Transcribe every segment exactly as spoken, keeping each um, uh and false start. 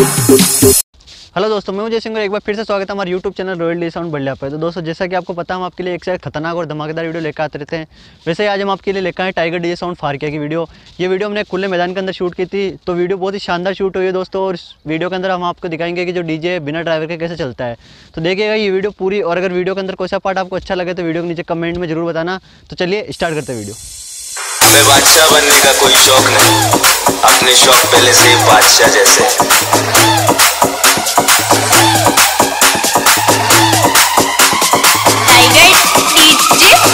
Hello दोस्तों, मैं जय सिंह और एक बार फिर से स्वागत है हमारे YouTube channel royal DJ sound Badliya पर। तो दोस्तों, जैसा कि आपको पता, हम आपके लिए एक से खतरनाक और धमाकेदार वीडियो लेकर आते रहते हैं। वैसे ही आज हम आपके लिए लेकर आए टाइगर डीजे साउंड फारकिया की वीडियो। ये वीडियो हमने खुले मैदान के अंदर शूट की थी, तो वीडियो बहुत ही शानदार शूट हुई है दोस्तों। और वीडियो के अंदर हम आपको दिखाएंगे कि जो डीजे बिना ड्राइवर के कैसे चलता है, तो देखिएगा ये वीडियो पूरी। और अगर वीडियो के अंदर कोई सा पार्ट आपको अच्छा लगे तो वीडियो के नीचे कमेंट में जरूर बताना। तो चलिए स्टार्ट करते हैं वीडियो। हमें बादशाह बनने का कोई शौक नहीं, अपने शौक पहले से बादशाह जैसे। Tiger DJ Farkiya.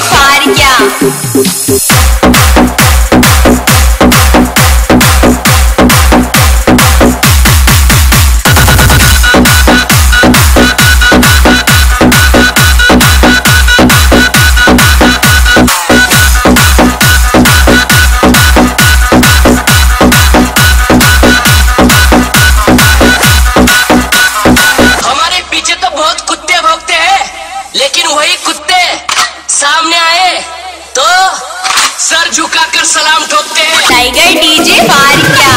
लेकिन वही कुत्ते सामने आए तो सर झुकाकर सलाम ठोकते हैं। Tiger DJ Farkiya.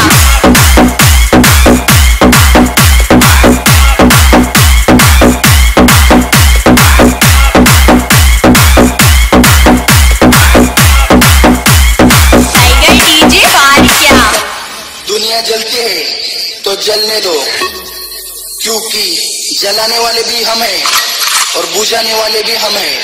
Tiger DJ Farkiya. दुनिया जलती है तो जलने दो, क्योंकि जलाने वाले भी हम हैं और बुझाने वाले भी हम हैं।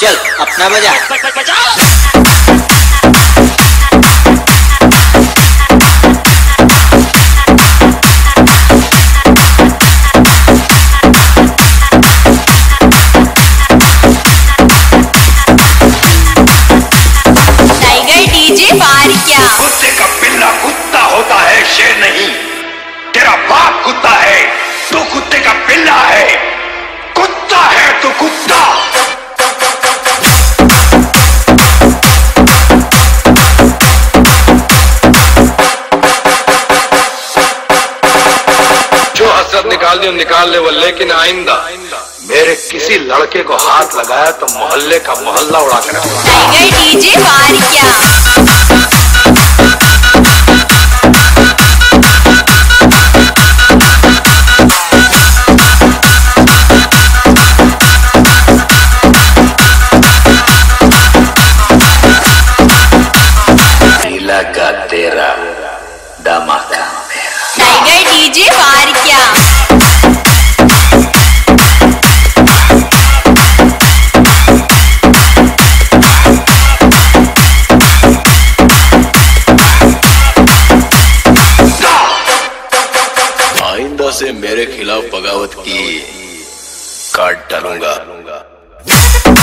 चल अपना बजा। Tiger DJ Farkiya. कुत्ते का पिल्ला कुत्ता होता है, शेर नहीं। तेरा बाप कुत्ता है, तू कुत्ते का पिल्ला है। कुत्ता है तू कुत्ता। निकाल दे निकाल ले वो, लेकिन आइंदा मेरे किसी लड़के को हाथ लगाया तो मोहल्ले का मोहल्ला उड़ा कर रखूंगा। Tiger DJ Farkiya. नीला का तेरा धमाका। Tiger DJ Farkiya. आइंदा से मेरे खिलाफ बगावत की काट डालूंगा।